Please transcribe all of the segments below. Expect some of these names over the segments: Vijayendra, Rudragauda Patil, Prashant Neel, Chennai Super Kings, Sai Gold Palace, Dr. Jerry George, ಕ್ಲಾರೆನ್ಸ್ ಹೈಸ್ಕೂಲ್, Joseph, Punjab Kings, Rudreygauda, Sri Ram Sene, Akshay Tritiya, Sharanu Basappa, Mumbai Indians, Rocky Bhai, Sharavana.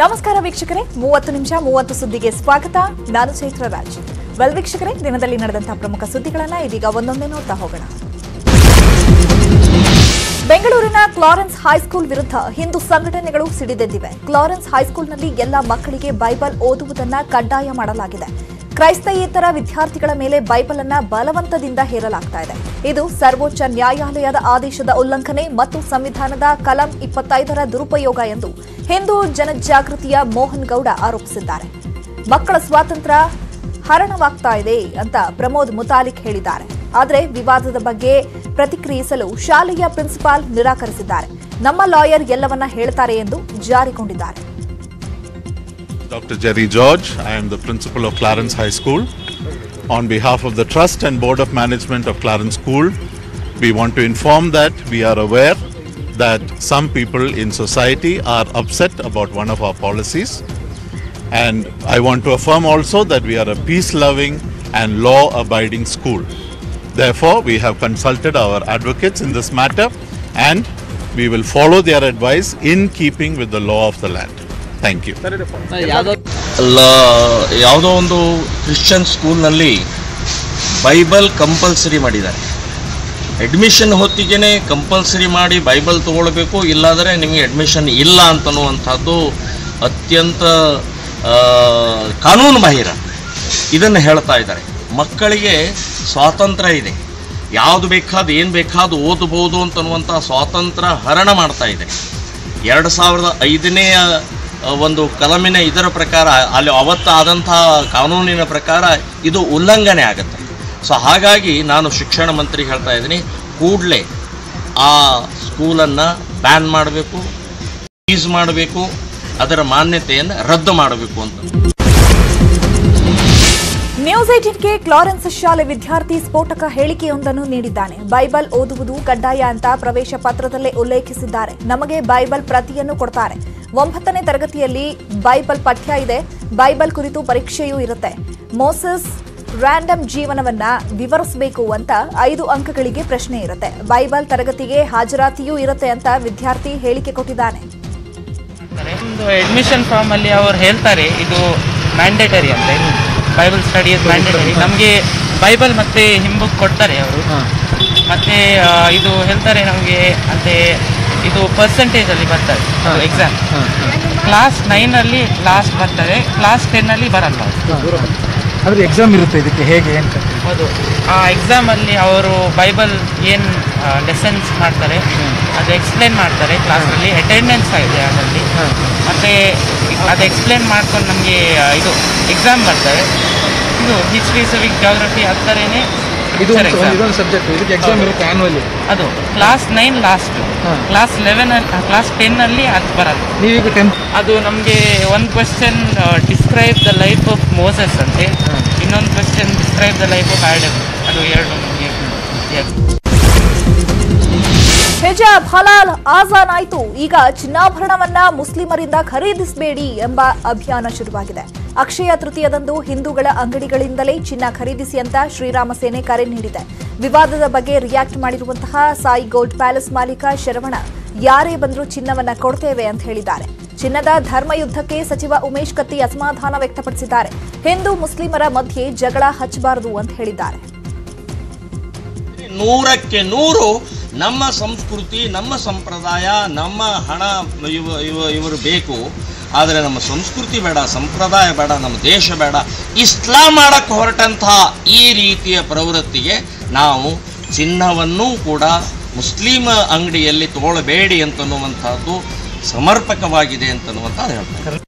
ನಮಸ್ಕಾರ ವೀಕ್ಷಕರೇ 30 ನಿಮಿಷ 30 ಸುದ್ದಿಗೆ ಸ್ವಾಗತ ನಾನು ಶೈತ್ರ ರಾಜ್ ವೆಲ್ ವೀಕ್ಷಕರೇ ದಿನದಲ್ಲಿ ನಡೆದಂತ ಪ್ರಮುಖ ಸುದ್ದಿಗಳನ್ನು ಇದೀಗ ಒಂದೊಂದೇ ನೋಡ್ತಾ ಹೋಗೋಣ ಬೆಂಗಳೂರಿನ ಕ್ಲಾರೆನ್ಸ್ ಹೈಸ್ಕೂಲ್ ವಿರುದ್ಧ ಹಿಂದೂ ಸಂಘಟನೆಗಳು ಸಿಡಿದೆದ್ದಿವೆ ಕ್ಲಾರೆನ್ಸ್ ಹೈಸ್ಕೂಲ್ನಲ್ಲಿ ಎಲ್ಲ ಮಕ್ಕಳಿಗೆ ಬೈಬಲ್ ಓದುವುದನ್ನ ಕಡ್ಡಾಯ ಮಾಡಲಾಗಿದೆ ಕ್ರೈಸ್ತಯೇತರ ವಿದ್ಯಾರ್ಥಿಗಳ ಮೇಲೆ ಬೈಬಲ್ ಅನ್ನು ಬಲವಂತದಿಂದ ಹೇರಲಾಗುತ್ತಿದೆ ಇದು ಸರ್ವೋಚ್ಚ ನ್ಯಾಯಾಲಯದ ಆದೇಶದ ಉಲ್ಲಂಘನೆ ಮತ್ತು ಸಂವಿಧಾನದ ಕಲಂ 25 ರ ದುರುಪಯೋಗ ಎಂದು ಹಿಂದೂ ಜನಜಾಗೃತಿಯ ಮೋಹನ್ ಗೌಡ ಆರೋಪಿಸಿದ್ದಾರೆ ಮಕ್ಕಳ ಸ್ವಾತಂತ್ರ್ಯ ಹರಣವಾಗುತ್ತಿದೆ ಅಂತ ಪ್ರಮೋದ್ ಮುತಾಲಿಕ್ ಹೇಳಿದ್ದಾರೆ ಆದರೆ ವಿವಾದದ ಬಗ್ಗೆ ಪ್ರತಿಕ್ರಿಯಿಸಲು ಶಾಲೆಯ ಪ್ರಿನ್ಸಿಪಾಲ್ ನಿರಾಕರಿಸಿದ್ದಾರೆ ನಮ್ಮ ಲಾಯರ್ ಎಲ್ಲವನ್ನ ಹೇಳ್ತಾರೆ ಎಂದು ಜಾರಿಕೊಂಡಿದ್ದಾರೆ Dr. Jerry George, I am the principal of Clarence High School. On behalf of the Trust and Board of Management of Clarence School, we want to inform that we are aware that some people in society are upset about one of our policies. And I want to affirm also that we are a peace-loving and law-abiding school. Therefore, we have consulted our advocates in this matter and we will follow their advice in keeping with the law of the land. Thank you ಅಲ್ಲ ಯಾವುದೋ ಒಂದು Christian ಸ್ಕೂಲ್ನಲ್ಲಿ Bible compulsory ಮಾಡಿದ್ದಾರೆ admission ಹೊತ್ತಿಗೆ compulsory ಮಾಡಿ Bible ತೊಗೊಳ್ಬೇಕು ಇಲ್ಲಾದರೆ ನಿಮಗೆ ಅಡ್ಮಿಷನ್ ಇಲ್ಲ ಅಂತನ್ನುವಂಥದ್ದು ಅತ್ಯಂತ ಕಾನೂನು ಬಾಹಿರ ಇದನ್ನು ಹೇಳ್ತಾ ಇದ್ದಾರೆ ಮಕ್ಕಳಿಗೆ ಸ್ವಾತಂತ್ರ್ಯ ಇದೆ ಯಾವುದು ಬೇಕಾದ ಏನು ಬೇಕಾದ ಓದಬಹುದು ಅಂತನ್ನುವಂಥ ಸ್ವಾತಂತ್ರ್ಯ ಹರಣ ಮಾಡ್ತಾ ಇದೆ 2005ನೇಯ ಒಂದು ಕಲಮಿನ ಇದರ ಪ್ರಕಾರ ಅಲ್ಲಿ ಅವತ್ತಾದಂಥ ಕಾನೂನಿನ ಪ್ರಕಾರ ಇದು ಉಲ್ಲಂಘನೆ ಆಗುತ್ತೆ ಸೊ ಹಾಗಾಗಿ ನಾನು ಶಿಕ್ಷಣ ಮಂತ್ರಿ ಹೇಳ್ತಾ ಇದ್ದೀನಿ ಕೂಡಲೇ ಆ ಸ್ಕೂಲನ್ನು ಬ್ಯಾನ್ ಮಾಡಬೇಕು ಸೀಸ್ ಮಾಡಬೇಕು ಅದರ ಮಾನ್ಯತೆಯನ್ನು ರದ್ದು ಮಾಡಬೇಕು ಅಂತ ನ್ಯೂಸ್ 18 ಗೆ ಕ್ಲಾರೆನ್ಸ್ ಶಾಲೆ ವಿದ್ಯಾರ್ಥಿ ಸ್ಫೋಟಕ ಹೇಳಿಕೆಯೊಂದನ್ನು ನೀಡಿದ್ದಾನೆ ಬೈಬಲ್ ಓದುವುದು ಕಡ್ಡಾಯ ಅಂತ ಪ್ರವೇಶ ಪತ್ರದಲ್ಲೇ ಉಲ್ಲೇಖಿಸಿದ್ದಾರೆ ನಮಗೆ ಬೈಬಲ್ ಪ್ರತಿಯನ್ನು ಕೊಡ್ತಾರೆ 9ನೇ ತರಗತಿಯಲ್ಲಿ ಬೈಬಲ್ ಪಠ್ಯ ಇದೆ ಬೈಬಲ್ ಕುರಿತು ಪರೀಕ್ಷೆಯೂ ಇರುತ್ತೆ ಮೋಸಸ್ ರ್ಯಾಂಡಮ್ ಜೀವನವನ್ನ ವಿವರಿಸಬೇಕು ಅಂತ 5 ಅಂಕಗಳಿಗೆ ಪ್ರಶ್ನೆ ಇರುತ್ತೆ ಬೈಬಲ್ ತರಗತಿಗೆ ಹಾಜರಾತಿಯೂ ಇರುತ್ತೆ ಅಂತ ವಿದ್ಯಾರ್ಥಿ ಹೇಳಿಕೆ ಕೊಟ್ಟಿದ್ದಾನೆ ಅಡ್ಮಿಷನ್ ಫಾರ್ಮ್ ಅಲ್ಲಿ ಅವರು ಹೇಳ್ತಾರೆ ಇದು ಮ್ಯಾಂಡೇಟರಿ ಅಂತ ಬೈಬಲ್ ಸ್ಟಡಿ ಇಸ್ ಮ್ಯಾಂಡೇಟರಿ ನಮಗೆ ಬೈಬಲ್ ಮತ್ತೆ ಹಿಂಬುಕ್ ಕೊಡ್ತಾರೆ ಅವರು ಮತ್ತೆ ಇದು ಹೇಳ್ತಾರೆ ನಮಗೆ ಅಂತೆ ಇದು ಪರ್ಸೆಂಟೇಜಲ್ಲಿ ಬರ್ತದೆ ಎಕ್ಸಾಮ್ ಕ್ಲಾಸ್ 9ರಲ್ಲಿ ಕ್ಲಾಸ್ ಬರ್ತದೆ ಕ್ಲಾಸ್ 10ನಲ್ಲಿ ಬರಲ್ಲ ಆದರೆ ಎಕ್ಸಾಮ್ ಇರುತ್ತೆ ಇದಕ್ಕೆ ಹೇಗೆ ಅಂತ ಹೌದು ಆ ಎಕ್ಸಾಮಲ್ಲಿ ಅವರು ಬೈಬಲ್ ಏನು ಲೆಸನ್ಸ್ ಮಾಡ್ತಾರೆ ಅದು ಎಕ್ಸ್ಪ್ಲೇನ್ ಮಾಡ್ತಾರೆ ಕ್ಲಾಸಲ್ಲಿ ಅಟೆಂಡೆನ್ಸ್ ಆಗಿದೆ ಅದರಲ್ಲಿ ಮತ್ತು ಅದು ಎಕ್ಸ್ಪ್ಲೇನ್ ಮಾಡ್ಕೊಂಡು ನಮಗೆ ಇದು ಎಕ್ಸಾಮ್ ಬರ್ತವೆ ಇದು ಹಿಸ್ಟ್ರಿ ಸಿವಿಕ್ ಜಿಯೋಗ್ರಫಿ ಆ ಥರನೇ ಇದು ಇದೊಂದು ಸಬ್ಜೆಕ್ಟ್ ಇದಕ್ಕೆ ಎಕ್ಸಾಮ್ ಇರುತ್ತೆ ಆನ್ಯುವಲಿ ಅದು ಕ್ಲಾಸ್ 9 ಲಾಸ್ಟ್ ಕ್ಲಾಸ್ 11 ಕ್ಲಾಸ್ 10 ಅಲ್ಲಿ ಅದು ಬರಲ್ಲ ನೀವೀಗ 10 ಅದು ನಮಗೆ ಒಂದು question describe the life of Moses ಅಂತೆ ಇನ್ನೊಂದು question describe the life of Adam ಅದು ಎರಡು ಹಿಜಾಬ್ ಹಲಾಲ್ ಆಜಾನ್ ಆಯಿತು ಈಗ ಚಿನ್ನಾಭರಣವನ್ನ ಮುಸ್ಲಿಮರಿಂದ ಖರೀದಿಸಬೇಡಿ ಎಂಬ ಅಭಿಯಾನ ಶುರುವಾಗಿದೆ ಅಕ್ಷಯ ತೃತೀಯದಂದು ಹಿಂದೂಗಳ ಅಂಗಡಿಗಳಿಂದಲೇ ಚಿನ್ನ ಖರೀದಿಸಿ ಅಂತ ಶ್ರೀರಾಮ ಸೇನೆ ಕರೆ ನೀಡಿದೆ ವಿವಾದದ ಬಗ್ಗೆ ರಿಯಾಕ್ಟ್ ಮಾಡಿರುವಂತಹ ಸಾಯಿ ಗೋಲ್ಡ್ ಪ್ಯಾಲೇಸ್ ಮಾಲೀಕ ಶರವಣ ಯಾರೇ ಬಂದರೂ ಚಿನ್ನವನ್ನ ಕೊಡ್ತೇವೆ ಅಂತ ಹೇಳಿದ್ದಾರೆ ಚಿನ್ನದ ಧರ್ಮಯುದ್ಧಕ್ಕೆ ಸಚಿವ ಉಮೇಶ್ ಕತ್ತಿ ಅಸಮಾಧಾನ ವ್ಯಕ್ತಪಡಿಸಿದ್ದಾರೆ ಹಿಂದೂ ಮುಸ್ಲಿಮರ ಮಧ್ಯೆ ಜಗಳ ಹಚ್ಚಬಾರದು ಅಂತ ಹೇಳಿದ್ದಾರೆ 100% ನಮ್ಮ ಸಂಸ್ಕೃತಿ ನಮ್ಮ ಸಂಪ್ರದಾಯ ನಮ್ಮ ಹಣ ಇವರು ಬೇಕು ಆದರೆ ನಮ್ಮ ಸಂಸ್ಕೃತಿ ಬೇಡ ಸಂಪ್ರದಾಯ ಬೇಡ ನಮ್ಮ ದೇಶ ಬೇಡ ಇಸ್ಲಾಂ ಮಾಡಕ್ಕೆ ಹೊರಟಂತಹ ಈ ರೀತಿಯ ಪ್ರವೃತ್ತಿಗೆ ನಾವು ಚಿನ್ನವನ್ನೂ ಕೂಡ ಮುಸ್ಲಿಮ ಅಂಗಡಿಯಲ್ಲಿ ತಗೊಳ್ಳಬೇಡಿ ಅಂತನ್ನುವಂಥದ್ದು ಸಮರ್ಪಕವಾಗಿದೆ ಅಂತನ್ನುವಂಥದ್ದು ಹೇಳ್ತಾರೆ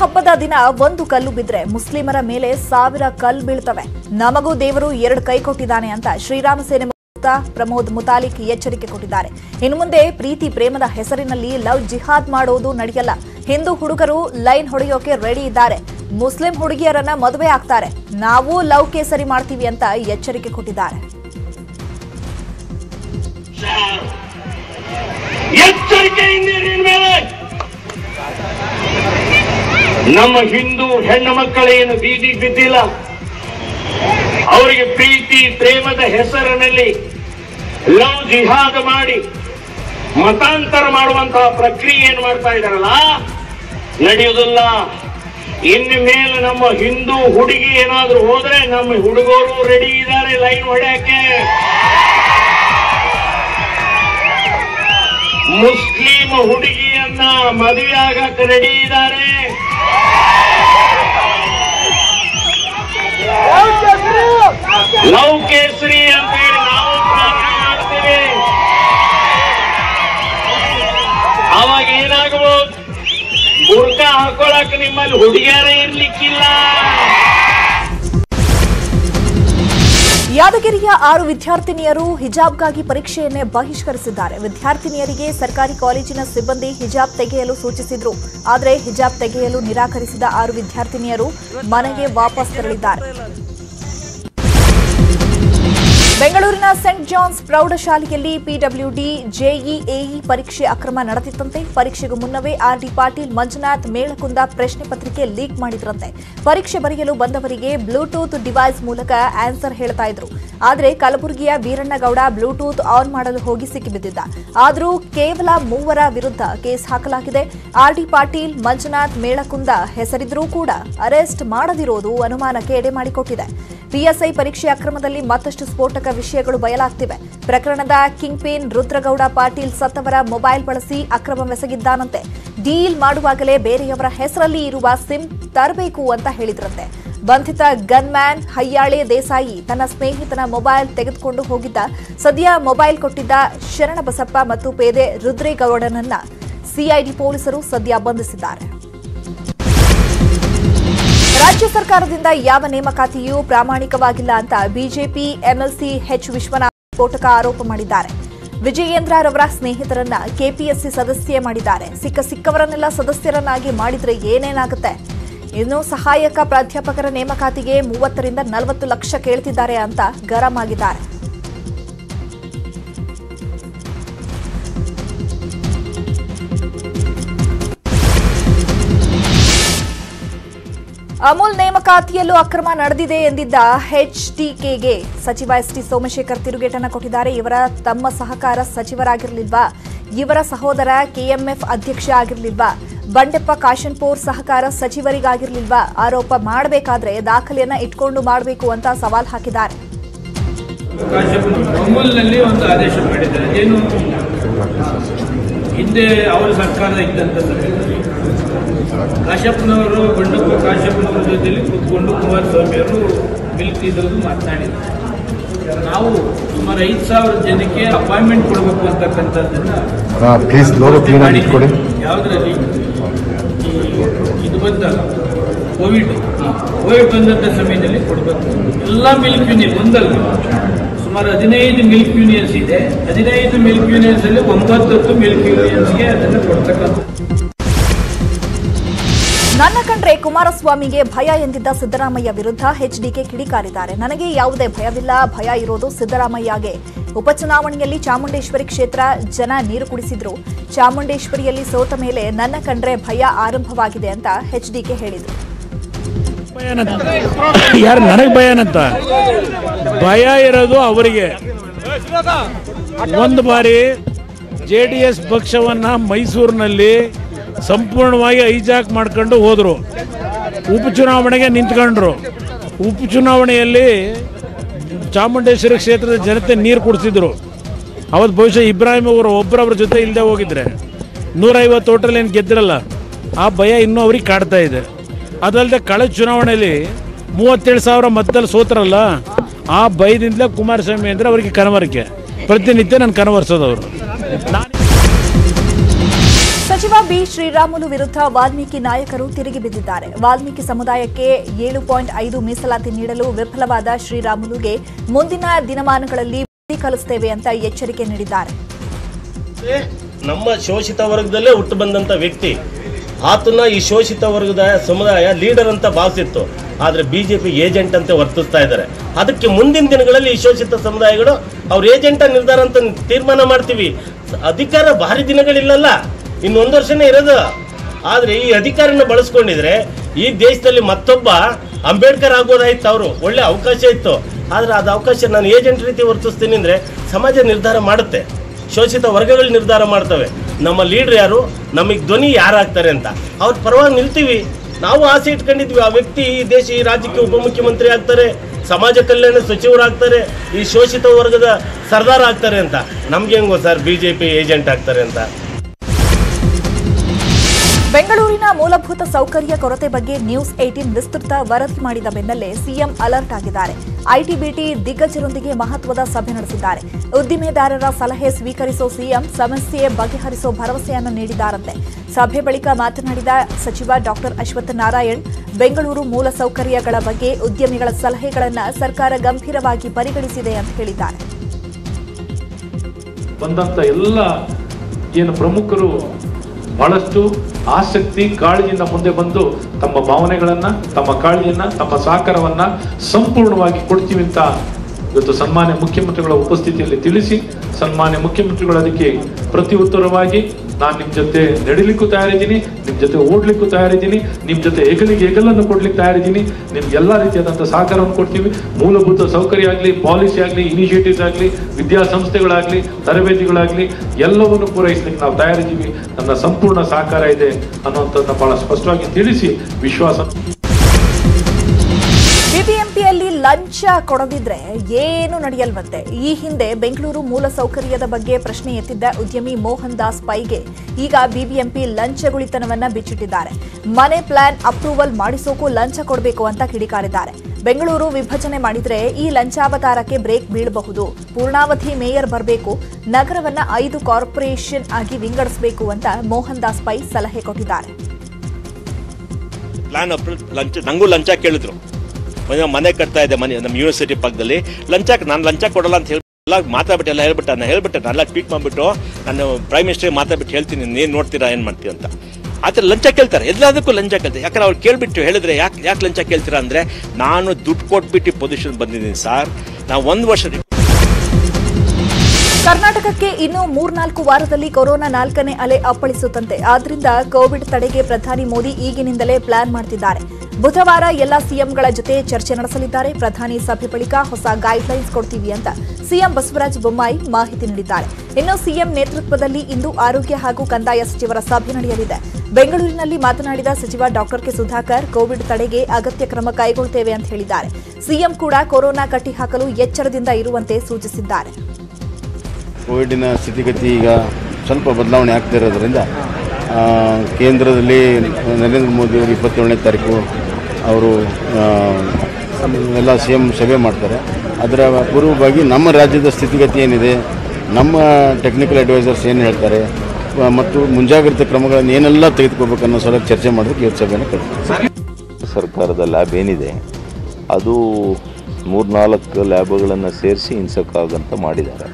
ಹಬ್ಬದ ದಿನ ಒಂದು ಕಲ್ಲು ಬಿದ್ರೆ ಮುಸ್ಲಿಮರ ಮೇಲೆ 1000 ಕಲ್ಲು ಬೀಳ್ತವೆ ನಮಗೂ ದೇವರು 2 ಕೈ ಕೊಟ್ಟಿದ್ದಾನೆ ಅಂತ ಶ್ರೀರಾಮ ಸೇನೆ ಪ್ರಮೋದ್ ಮುತಾಲಿಕ್ ಎಚ್ಚರಿಕೆ ಕೊಟ್ಟಿದ್ದಾರೆ ಇನ್ನು ಮುಂದೆ ಪ್ರೀತಿ ಪ್ರೇಮದ ಹೆಸರಿನಲ್ಲಿ ಲವ್ ಜಿಹಾದ್ ಮಾಡೋದು ನಡೆಯಲ್ಲ ಹಿಂದೂ ಹುಡುಗರು ಲೈನ್ ಹೊಡೆಯೋಕೆ ರೆಡಿ ಇದ್ದಾರೆ ಮುಸ್ಲಿಂ ಹುಡುಗಿಯರನ್ನ ಮದುವೆ ಆಗ್ತಾರೆ ನಾವು ಲವ್ ಕೇಸರಿ ಮಾಡ್ತೀವಿ ಅಂತ ಎಚ್ಚರಿಕೆ ಕೊಟ್ಟಿದ್ದಾರೆ ನಮ್ಮ ಹಿಂದೂ ಹೆಣ್ಣು ಮಕ್ಕಳೇನು ಬೀದಿಗೆ ಬಿದ್ದಿಲ್ಲ ಅವರಿಗೆ ಪ್ರೀತಿ ಪ್ರೇಮದ ಹೆಸರಿನಲ್ಲಿ लव जिहाद मतांतर प्रक्रिया ನಡೆಯುವುದಿಲ್ಲ। इनमेल नम हिंदू ಹುಡುಗಿ ಏನಾದರೂ ಹೋದರೆ ನಮ್ಮ ಹುಡುಗರು ರೆಡಿ ಇದ್ದಾರೆ ಲೈನ್ ಹೊಡೆಯಕ್ಕೆ। ಮುಸ್ಲಿಂ ಹುಡುಗಿಯನ್ನ ಮದುವೆ ಆಗಕ್ಕೆ ರೆಡಿ ಇದ್ದಾರೆ। ಲವ್ ಕೇಸರಿ ಅಂತ ಹೇಳಿ ನಾವು ಪ್ರಾರ್ಥನೆ ಮಾಡ್ತೀವಿ। ಆವಾಗ ಏನಾಗಬಹುದು, बुर्का हाकोळक निम्मल्ली हुडियारे इरलिक्किल्ल। ಯಾದಗಿರಿಯ 6 ವಿದ್ಯಾರ್ಥಿನಿಯರು ಹಿಜಾಬ್ಗಾಗಿ ಪರೀಕ್ಷೆಯನ್ನೇ ಬಹಿಷ್ಕರಿಸಿದ್ದಾರೆ। ವಿದ್ಯಾರ್ಥಿನಿಯರಿಗೆ ಸರ್ಕಾರಿ ಕಾಲೇಜಿನ ಸಿಬ್ಬಂದಿ ಹಿಜಾಬ್ ತೆಗೆಯಲು ಸೂಚಿಸಿದ್ರು, ಆದರೆ ಹಿಜಾಬ್ ತೆಗೆಯಲು ನಿರಾಕರಿಸಿದ 6 ವಿದ್ಯಾರ್ಥಿನಿಯರು ಮನೆಗೆ ವಾಪಸ್ ತೆರಳಿದ್ದಾರೆ। ಬೆಂಗಳೂರಿನ ಸೆಂಟ್ ಜಾನ್ಸ್ ಪ್ರೌಢಶಾಲೆಯಲ್ಲಿ ಪಿಡಬ್ಲ್ಯೂಡಿ ಜೆಇಎಇ ಪರೀಕ್ಷೆ ಅಕ್ರಮ ನಡೆದಿತ್ತಂತೆ। ಪರೀಕ್ಷೆಗೂ ಮುನ್ನವೇ ಆರ್ಡಿ ಪಾಟೀಲ್, ಮಂಜುನಾಥ್, ಮೇಳಕುಂದ ಪ್ರಶ್ನೆ ಪತ್ರಿಕೆ ಲೀಕ್ ಮಾಡಿದ್ರಂತೆ। ಪರೀಕ್ಷೆ ಬರೆಯಲು ಬಂದವರಿಗೆ ಬ್ಲೂಟೂತ್ ಡಿವೈಸ್ ಮೂಲಕ ಆನ್ಸರ್ ಹೇಳ್ತಾ ಇದ್ರು, ಆದರೆ ಕಲಬುರಗಿಯ ವೀರಣ್ಣಗೌಡ ಬ್ಲೂಟೂತ್ ಆನ್ ಮಾಡಲು ಹೋಗಿ ಸಿಕ್ಕಿಬಿದ್ದಿದ್ದ। ಆದರೂ ಕೇವಲ 3 ವಿರುದ್ಧ ಕೇಸ್ ಹಾಕಲಾಗಿದೆ। ಆರ್ಡಿ ಪಾಟೀಲ್, ಮಂಜುನಾಥ್, ಮೇಳಕುಂದ ಹೆಸರಿದ್ರೂ ಕೂಡ ಅರೆಸ್ಟ್ ಮಾಡದಿರೋದು ಅನುಮಾನಕ್ಕೆ ಎಡೆ ಮಾಡಿಕೊಟ್ಟಿದೆ। ಪಿಎಸ್ಐ ಪರೀಕ್ಷೆ ಅಕ್ರಮದಲ್ಲಿ ಮತ್ತಷ್ಟು ಸ್ಫೋಟಕ ವಿಷಯಗಳು ಬಯಲಾಗ್ತಿವೆ। ಪ್ರಕರಣದ ಕಿಂಗ್ಪಿನ್ ರುದ್ರಗೌಡ ಪಾಟೀಲ್ ಸತ್ತವರ ಮೊಬೈಲ್ ಬಳಸಿ ಅಕ್ರಮ ಎಸಗಿದ್ದಾನಂತೆ। ಡೀಲ್ ಮಾಡುವಾಗಲೇ ಬೇರೆಯವರ ಹೆಸರಲ್ಲಿ ಇರುವ ಸಿಮ್ ತರಬೇಕು ಅಂತ ಹೇಳಿದ್ರಂತೆ। ಬಂಧಿತ ಗನ್ಮ್ಯಾನ್ ಹಯ್ಯಾಳೆ ದೇಸಾಯಿ ತನ್ನ ಸ್ನೇಹಿತನ ಮೊಬೈಲ್ ತೆಗೆದುಕೊಂಡು ಹೋಗಿದ್ದ। ಸದ್ಯ ಮೊಬೈಲ್ ಕೊಟ್ಟಿದ್ದ ಶರಣ ಬಸಪ್ಪ ಮತ್ತು ಪೇದೆ ರುದ್ರೇಗೌಡನನ್ನ ಸಿಐಡಿ ಪೊಲೀಸರು ಸದ್ಯ ಬಂಧಿಸಿದ್ದಾರೆ। ರಾಜ್ಯ ಸರ್ಕಾರದಿಂದ ಯಾವ ನೇಮಕಾತಿಯೂ ಪ್ರಾಮಾಣಿಕವಾಗಿಲ್ಲ ಅಂತ ಬಿಜೆಪಿ ಎಂಎಲ್ಸಿ ಎಚ್ ವಿಶ್ವನಾಥ್ ಸ್ಫೋಟಕ ಆರೋಪ ಮಾಡಿದ್ದಾರೆ। ವಿಜಯೇಂದ್ರ ರವರ ಸ್ನೇಹಿತರನ್ನ ಕೆಪಿಎಸ್ಸಿ ಸದಸ್ಯ ಮಾಡಿದ್ದಾರೆ। ಸಿಕ್ಕವರನ್ನೆಲ್ಲ ಸದಸ್ಯರನ್ನಾಗಿ ಮಾಡಿದ್ರೆ ಏನೇನಾಗುತ್ತೆ? ಇನ್ನು ಸಹಾಯಕ ಪ್ರಾಧ್ಯಾಪಕರ ನೇಮಕಾತಿಗೆ 30 ರಿಂದ 40 ಲಕ್ಷ ಕೇಳ್ತಿದ್ದಾರೆ ಅಂತ ಗರಂ ಆಗಿದ್ದಾರೆ। ಅಮೂಲ್ ನೇಮಕಾತಿಯಲ್ಲೂ ಅಕ್ರಮ ನಡೆದಿದೆ ಎಂದಿದ್ದ ಎಚ್ಟಿಕೆಗೆ ಸಚಿವ ಎಸ್ಟಿ ಸೋಮಶೇಖರ್ ತಿರುಗೇಟನ್ನು ಕೊಟ್ಟಿದ್ದಾರೆ। ಇವರ ತಮ್ಮ ಸಹಕಾರ ಸಚಿವರಾಗಿರಲಿಲ್ವಾ? ಇವರ ಸಹೋದರ ಕೆಎಂಎಫ್ ಅಧ್ಯಕ್ಷ ಆಗಿರಲಿಲ್ವಾ? ಬಂಡೆಪ್ಪ ಕಾಶನ್ಪೋರ್ ಸಹಕಾರ ಸಚಿವರಿಗಾಗಿರಲಿಲ್ವಾ? ಆರೋಪ ಮಾಡಬೇಕಾದ್ರೆ ದಾಖಲೆಯನ್ನ ಇಟ್ಕೊಂಡು ಮಾಡಬೇಕು ಅಂತ ಸವಾಲ್ ಹಾಕಿದ್ದಾರೆ। ಕಾಶ್ಯಪ್ಪನವರು ಬಂಡಪ್ಪ ಕಾಶ್ಯಪ್ಪನವರ ಜೊತೆಯಲ್ಲಿ ಕೂತ್ಕೊಂಡು ಕುಮಾರಸ್ವಾಮಿಯವರು ನಿಲ್ತಿದ್ದದ್ದು ಮಾತನಾಡಿದ್ದಾರೆ। ನಾವು ಸುಮಾರು 5,000 ಜನಕ್ಕೆ ಅಪಾಯಿಂಟ್ಮೆಂಟ್ ಕೊಡಬೇಕು ಅಂತಕ್ಕಂಥದ್ದನ್ನು ಯಾವುದರಲ್ಲಿ ಇದು ಬಂದಾಗ ಕೋವಿಡ್ ಬಂದಂಥ ಸಮಯದಲ್ಲಿ ಕೊಡಬೇಕು। ಎಲ್ಲ ಮಿಲ್ಕ್ ಯೂನಿಯನ್ ಒಂದಲ್ಲ, ಸುಮಾರು 15 ಮಿಲ್ಕ್ ಯೂನಿಯನ್ಸ್ ಇದೆ। 15 ಮಿಲ್ಕ್ ಯೂನಿಯನ್ಸಲ್ಲಿ 9 ಮಿಲ್ಕ್ ಯೂನಿಯನ್ಸ್ಗೆ ಅದನ್ನು ಕೊಡ್ತಕ್ಕಂಥ। ನನ್ನ ಕಂಡ್ರೆ ಕುಮಾರಸ್ವಾಮಿಗೆ ಭಯ ಎಂದಿದ್ದ ಸಿದ್ದರಾಮಯ್ಯ ವಿರುದ್ಧ ಎಚ್ಡಿಕೆ ಕಿಡಿಕಾರಿದ್ದಾರೆ। ನನಗೆ ಯಾವುದೇ ಭಯವಿಲ್ಲ, ಭಯ ಇರೋದು ಸಿದ್ದರಾಮಯ್ಯಗೆ। ಉಪಚುನಾವಣೆಯಲ್ಲಿ ಚಾಮುಂಡೇಶ್ವರಿ ಕ್ಷೇತ್ರ ಜನ ನೀರು ಕುಡಿಸಿದ್ರು, ಚಾಮುಂಡೇಶ್ವರಿಯಲ್ಲಿ ಸೋತ ಮೇಲೆ ನನ್ನ ಕಂಡ್ರೆ ಭಯ ಆರಂಭವಾಗಿದೆ ಅಂತ ಎಚ್ಡಿಕೆ ಹೇಳಿದ್ರು। ನನಗೆ ಭಯನಂತ ಭಯ ಇರೋದು ಅವರಿಗೆ। ಒಂದು ಬಾರಿ ಜೆಡಿಎಸ್ ಪಕ್ಷವನ್ನ ಮೈಸೂರಿನಲ್ಲಿ ಸಂಪೂರ್ಣವಾಗಿ ಹೈಜಾಕ್ ಮಾಡ್ಕೊಂಡು ಹೋದರು, ಉಪಚುನಾವಣೆಗೆ ನಿಂತ್ಕೊಂಡ್ರು। ಉಪಚುನಾವಣೆಯಲ್ಲಿ ಚಾಮುಂಡೇಶ್ವರಿ ಕ್ಷೇತ್ರದ ಜನತೆ ನೀರು ಕುಡಿಸಿದ್ರು। ಅವತ್ತು ಬಹುಶಃ ಇಬ್ರಾಹಿಂ ಅವರು ಒಬ್ಬರವ್ರ ಜೊತೆ ಇಲ್ಲದೆ ಹೋಗಿದ್ರೆ 150 ಓಟಲ್ಲಿ ಏನು ಗೆದ್ದಿರಲ್ಲ। ಆ ಭಯ ಇನ್ನೂ ಅವ್ರಿಗೆ ಕಾಡ್ತಾ ಇದೆ। ಅದಲ್ಲದೆ ಕಳೆದ ಚುನಾವಣೆಯಲ್ಲಿ 37,000 ಮತದಲ್ಲಿ ಸೋತರಲ್ಲ, ಆ ಭಯದಿಂದಲೇ ಕುಮಾರಸ್ವಾಮಿ ಅಂದರೆ ಅವರಿಗೆ ಕನವರಿಕೆ, ಪ್ರತಿನಿತ್ಯ ನಾನು ಕನವರಿಸೋದವರು ನಾನು। ಸಚಿವ ಬಿ ಶ್ರೀರಾಮುಲು ವಿರುದ್ಧ ವಾಲ್ಮೀಕಿ ನಾಯಕರು ತಿರುಗಿ ಬಿದ್ದಿದ್ದಾರೆ। ವಾಲ್ಮೀಕಿ ಸಮುದಾಯಕ್ಕೆ 7.5 ಮೀಸಲಾತಿ ನೀಡಲು ವಿಫಲವಾದ ಶ್ರೀರಾಮುಲುಗೆ ಮುಂದಿನ ದಿನಮಾನಗಳಲ್ಲಿ ಬುದ್ಧಿ ಕಲಿಸ್ತೇವೆ ಅಂತ ಎಚ್ಚರಿಕೆ ನೀಡಿದ್ದಾರೆ। ನಮ್ಮ ಶೋಷಿತ ವರ್ಗದಲ್ಲೇ ಹುಟ್ಟು ಬಂದಂತ ವ್ಯಕ್ತಿ, ಆತನ ಈ ಶೋಷಿತ ವರ್ಗದ ಸಮುದಾಯ ಲೀಡರ್ ಅಂತ ಭಾವಿಸಿತ್ತು, ಆದರೆ ಬಿಜೆಪಿ ಏಜೆಂಟ್ ಅಂತ ವರ್ತಿಸ್ತಾ ಇದ್ದಾರೆ। ಅದಕ್ಕೆ ಮುಂದಿನ ದಿನಗಳಲ್ಲಿ ಈ ಶೋಷಿತ ಸಮುದಾಯಗಳು ಅವ್ರ ಏಜೆಂಟ್ ನಿರ್ಧಾರ ಅಂತ ತೀರ್ಮಾನ ಮಾಡ್ತೀವಿ। ಅಧಿಕಾರ ಭಾರಿ ದಿನಗಳಿಲ್ಲಲ್ಲ, ಇನ್ನೊಂದು ವರ್ಷನೇ ಇರೋದು. ಆದರೆ ಈ ಅಧಿಕಾರನ ಬಳಸ್ಕೊಂಡಿದ್ರೆ ಈ ದೇಶದಲ್ಲಿ ಮತ್ತೊಬ್ಬ ಅಂಬೇಡ್ಕರ್ ಆಗೋದಾಯ್ತು, ಅವರು ಒಳ್ಳೆ ಅವಕಾಶ ಇತ್ತು, ಆದರೆ ಅದು ಅವಕಾಶ ನಾನು ಏಜೆಂಟ್ ರೀತಿ ವರ್ತಿಸ್ತೀನಿ ಅಂದರೆ ಸಮಾಜ ನಿರ್ಧಾರ ಮಾಡುತ್ತೆ, ಶೋಷಿತ ವರ್ಗಗಳು ನಿರ್ಧಾರ ಮಾಡ್ತವೆ ನಮ್ಮ ಲೀಡರ್ ಯಾರು, ನಮಗೆ ಧ್ವನಿ ಯಾರಾಗ್ತಾರೆ ಅಂತ. ಅವ್ರ ಪರವಾಗಿ ನಿಲ್ತೀವಿ, ನಾವು ಆಸೆ ಇಟ್ಕೊಂಡಿದ್ವಿ ಆ ವ್ಯಕ್ತಿ ಈ ದೇಶ ಈ ರಾಜ್ಯಕ್ಕೆ ಉಪಮುಖ್ಯಮಂತ್ರಿ ಆಗ್ತಾರೆ, ಸಮಾಜ ಕಲ್ಯಾಣ ಸಚಿವರಾಗ್ತಾರೆ, ಈ ಶೋಷಿತ ವರ್ಗದ ಸರ್ದಾರ್ ಆಗ್ತಾರೆ ಅಂತ. ನಮ್ಗೆ ಹೆಂಗೋ ಸರ್ ಬಿಜೆಪಿ ಏಜೆಂಟ್ ಆಗ್ತಾರೆ ಅಂತ. ಬೆಂಗಳೂರಿನ ಮೂಲಭೂತ ಸೌಕರ್ಯ ಕೊರತೆ ಬಗ್ಗೆ ನ್ಯೂಸ್ 18 ವಿಸ್ತೃತ ವರದಿ ಮಾಡಿದ ಬೆನ್ನಲ್ಲೇ ಸಿಎಂ ಅಲರ್ಟ್ ಆಗಿದ್ದಾರೆ. ಐಟಿ ಬಿಟಿ ದಿಗ್ಗಜರೊಂದಿಗೆ ಮಹತ್ವದ ಸಭೆ ನಡೆಸಿದ್ದಾರೆ. ಉದ್ದಿಮೆದಾರರ ಸಲಹೆ ಸ್ವೀಕರಿಸೋ ಸಿಎಂ ಸಮಸ್ಯೆ ಬಗೆಹರಿಸೋ ಭರವಸೆಯನ್ನು ನೀಡಿದ್ದಾರಂತೆ. ಸಭೆ ಬಳಿಕ ಮಾತನಾಡಿದ ಸಚಿವ ಡಾ ಅಶ್ವಥ್ ನಾರಾಯಣ್, ಬೆಂಗಳೂರು ಮೂಲಸೌಕರ್ಯಗಳ ಬಗ್ಗೆ ಉದ್ಯಮಿಗಳ ಸಲಹೆಗಳನ್ನು ಸರ್ಕಾರ ಗಂಭೀರವಾಗಿ ಪರಿಗಣಿಸಿದೆ ಅಂತ ಹೇಳಿದ್ದಾರೆ. ಬಹಳಷ್ಟು ಆಸಕ್ತಿ ಕಾಳಜಿಯಿಂದ ಮುಂದೆ ಬಂದು ತಮ್ಮ ಭಾವನೆಗಳನ್ನು, ತಮ್ಮ ಕಾಳಜಿಯನ್ನು, ತಮ್ಮ ಸಹಕಾರವನ್ನು ಸಂಪೂರ್ಣವಾಗಿ ಕೊಡ್ತೀವಿ ಅಂತ ಇವತ್ತು ಸನ್ಮಾನ್ಯ ಮುಖ್ಯಮಂತ್ರಿಗಳ ಉಪಸ್ಥಿತಿಯಲ್ಲಿ ತಿಳಿಸಿ, ಸನ್ಮಾನ್ಯ ಮುಖ್ಯಮಂತ್ರಿಗಳು ಅದಕ್ಕೆ ಪ್ರತಿ ಉತ್ತರವಾಗಿ ನಾನು ನಿಮ್ಮ ಜೊತೆ ನಡಿಲಿಕ್ಕೂ ತಯಾರಿದ್ದೀನಿ, ನಿಮ್ಮ ಜೊತೆ ಓಡಲಿಕ್ಕೂ ತಯಾರಿದ್ದೀನಿ, ನಿಮ್ಮ ಜೊತೆ ಹೆಗಲಿಗೆ ಹೆಗಲನ್ನು ಕೊಡ್ಲಿಕ್ಕೆ ತಯಾರಿದ್ದೀನಿ, ನಿಮ್ಗೆ ಎಲ್ಲ ರೀತಿಯಾದಂಥ ಸಹಕಾರವನ್ನು ಕೊಡ್ತೀವಿ. ಮೂಲಭೂತ ಸೌಕರ್ಯ ಆಗಲಿ, ಪಾಲಿಸಿ ಆಗಲಿ, ಇನಿಷಿಯೇಟಿವ್ಸ್ ಆಗಲಿ, ವಿದ್ಯಾಸಂಸ್ಥೆಗಳಾಗಲಿ, ತರಬೇತಿಗಳಾಗಲಿ ಎಲ್ಲವನ್ನು ಪೂರೈಸಲಿಕ್ಕೆ ನಾವು ತಯಾರಿದ್ದೀವಿ, ನನ್ನ ಸಂಪೂರ್ಣ ಸಹಕಾರ ಇದೆ ಅನ್ನುವಂಥದ್ದನ್ನು ಭಾಳ ಸ್ಪಷ್ಟವಾಗಿ ತಿಳಿಸಿ ವಿಶ್ವಾಸ. ಬಿಬಿಎಂಪಿಯಲ್ಲಿ ಲಂಚ ಕೊಡದಿದ್ರೆ ಏನು ನಡೆಯಲ್ವಂತೆ. ಈ ಹಿಂದೆ ಬೆಂಗಳೂರು ಮೂಲಸೌಕರ್ಯದ ಬಗ್ಗೆ ಪ್ರಶ್ನೆ ಎತ್ತಿದ್ದ ಉದ್ಯಮಿ ಮೋಹನ್ ದಾಸ್ ಪೈಗೆ ಈಗ ಬಿಬಿಎಂಪಿ ಲಂಚಗುಳಿತನವನ್ನ ಬಿಚ್ಚಿಟ್ಟಿದ್ದಾರೆ. ಮನೆ ಪ್ಲಾನ್ ಅಪ್ರೂವಲ್ ಮಾಡಿಸೋಕು ಲಂಚ ಕೊಡಬೇಕು ಅಂತ ಕಿಡಿಕಾರಿದ್ದಾರೆ. ಬೆಂಗಳೂರು ವಿಭಜನೆ ಮಾಡಿದ್ರೆ ಈ ಲಂಚಾವತಾರಕ್ಕೆ ಬ್ರೇಕ್ ಬೀಳಬಹುದು, ಪೂರ್ಣಾವಧಿ ಮೇಯರ್ ಬರಬೇಕು, ನಗರವನ್ನ 5 ಕಾರ್ಪೊರೇಷನ್ ಆಗಿ ವಿಂಗಡಿಸಬೇಕು ಅಂತ ಮೋಹನ್ ದಾಸ್ ಪೈ ಸಲಹೆ ಕೊಟ್ಟಿದ್ದಾರೆ. ಪ್ಲಾನ್ ನಂಗೂ ಲಂಚ ಕೇಳಿದ್ರು, ಮನೆ ಕಟ್ತಾ ಇದೆ ಮನೆ ನಮ್ಮ ಯೂನಿವರ್ಸಿಟಿ ಪಕ್ಕದಲ್ಲಿ, ಲಂಚಕ್ಕೆ ನಾನು ಲಂಚ ಕೊಡಲ್ಲ ಅಂತ ಎಲ್ಲ ಮಾತಾಡ್ಬಿಟ್ಟು ಎಲ್ಲ ಹೇಳ್ಬಿಟ್ಟು ನಾನು ಹೇಳ್ಬಿಟ್ಟೆ, ನಾನೆಲ್ಲ ಟ್ವೀಟ್ ಮಾಡಿಬಿಟ್ಟು ನಾನು ಪ್ರೈಮ್ ಮಿನಿಸ್ಟರ್ಗೆ ಮಾತಾಡ್ಬಿಟ್ಟು ಹೇಳ್ತೀನಿ ನೀನು ನೋಡ್ತೀರಾ ಏನು ಮಾಡ್ತೀವಿ ಅಂತ. ಆ ಥರ ಲಂಚ ಕೇಳ್ತಾರೆ, ಎಲ್ಲದಕ್ಕೂ ಲಂಚ ಕೇಳ್ತಾರೆ. ಯಾಕಂದ್ರೆ ಅವ್ರು ಕೇಳಿಬಿಟ್ಟು ಹೇಳಿದ್ರೆ ಯಾಕೆ ಲಂಚ ಕೇಳ್ತೀರಾ ಅಂದರೆ, ನಾನು ದುಡ್ಡು ಕೊಟ್ಬಿಟ್ಟು ಪೊಸಿಷನ್ ಬಂದಿದ್ದೀನಿ ಸರ್, ನಾವು ಒಂದು ವರ್ಷ. ಕರ್ನಾಟಕಕ್ಕೆ ಇನ್ನೂ 3-4 ವಾರದಲ್ಲಿ ಕೊರೋನಾ 4ನೇ ಅಲೆ ಅಪ್ಪಳಿಸುತ್ತಂತೆ. ಆದ್ರಿಂದ ಕೋವಿಡ್ ತಡೆಗೆ ಪ್ರಧಾನಿ ಮೋದಿ ಈಗಿನಿಂದಲೇ ಪ್ಲಾನ್ ಮಾಡ್ತಿದ್ದಾರೆ. ಬುಧವಾರ ಎಲ್ಲ ಸಿಎಂಗಳ ಜೊತೆ ಚರ್ಚೆ ನಡೆಸಲಿದ್ದಾರೆ. ಪ್ರಧಾನಿ ಸಭೆ ಬಳಿಕ ಹೊಸ ಗೈಡ್ಲೈನ್ಸ್ ಕೊಡ್ತೀವಿ ಅಂತ ಸಿಎಂ ಬಸವರಾಜ ಬೊಮ್ಮಾಯಿ ಮಾಹಿತಿ ನೀಡಿದ್ದಾರೆ. ಇನ್ನು ಸಿಎಂ ನೇತೃತ್ವದಲ್ಲಿ ಇಂದು ಆರೋಗ್ಯ ಹಾಗೂ ಕಂದಾಯ ಸಚಿವರ ಸಭೆ ನಡೆಯಲಿದೆ. ಬೆಂಗಳೂರಿನಲ್ಲಿ ಮಾತನಾಡಿದ ಸಚಿವ ಡಾ ಕೆ ಸುಧಾಕರ್ ಕೋವಿಡ್ ತಡೆಗೆ ಅಗತ್ಯ ಕ್ರಮ ಕೈಗೊಳ್ಳುತ್ತೇವೆ ಅಂತ ಹೇಳಿದ್ದಾರೆ. ಸಿಎಂ ಕೂಡ ಕೊರೋನಾ ಕಟ್ಟಿಹಾಕಲು ಎಚ್ಚರದಿಂದ ಇರುವಂತೆ ಸೂಚಿಸಿದ್ದಾರೆ. ಕೋವಿಡಿನ ಸ್ಥಿತಿಗತಿ ಈಗ ಸ್ವಲ್ಪ ಬದಲಾವಣೆ ಆಗ್ತಿರೋದ್ರಿಂದ ಕೇಂದ್ರದಲ್ಲಿ ನರೇಂದ್ರ ಮೋದಿಯವರು 27ನೇ ತಾರೀಕು ಅವರು ಎಲ್ಲ ಸಿ ಎಂ ಸಭೆ ಮಾಡ್ತಾರೆ. ಅದರ ಪೂರ್ವವಾಗಿ ನಮ್ಮ ರಾಜ್ಯದ ಸ್ಥಿತಿಗತಿ ಏನಿದೆ, ನಮ್ಮ ಟೆಕ್ನಿಕಲ್ ಅಡ್ವೈಸರ್ಸ್ ಏನು ಹೇಳ್ತಾರೆ ಮತ್ತು ಮುಂಜಾಗ್ರತಾ ಕ್ರಮಗಳನ್ನು ಏನೆಲ್ಲ ತೆಗೆದುಕೋಬೇಕು ಅನ್ನೋ ಸಲ ಚರ್ಚೆ ಮಾಡೋದಕ್ಕೆ ಇವತ್ತು ಸಭೆಯನ್ನು ಕರೆದಿದ್ದಾರೆ. ಸರ್ಕಾರದ ಲ್ಯಾಬ್ ಏನಿದೆ ಅದು 3-4 ಲ್ಯಾಬ್ಗಳನ್ನು ಸೇರಿಸಿ ಇನ್ಸಕ್ಕಾಗಂತ ಮಾಡಿದ್ದಾರೆ.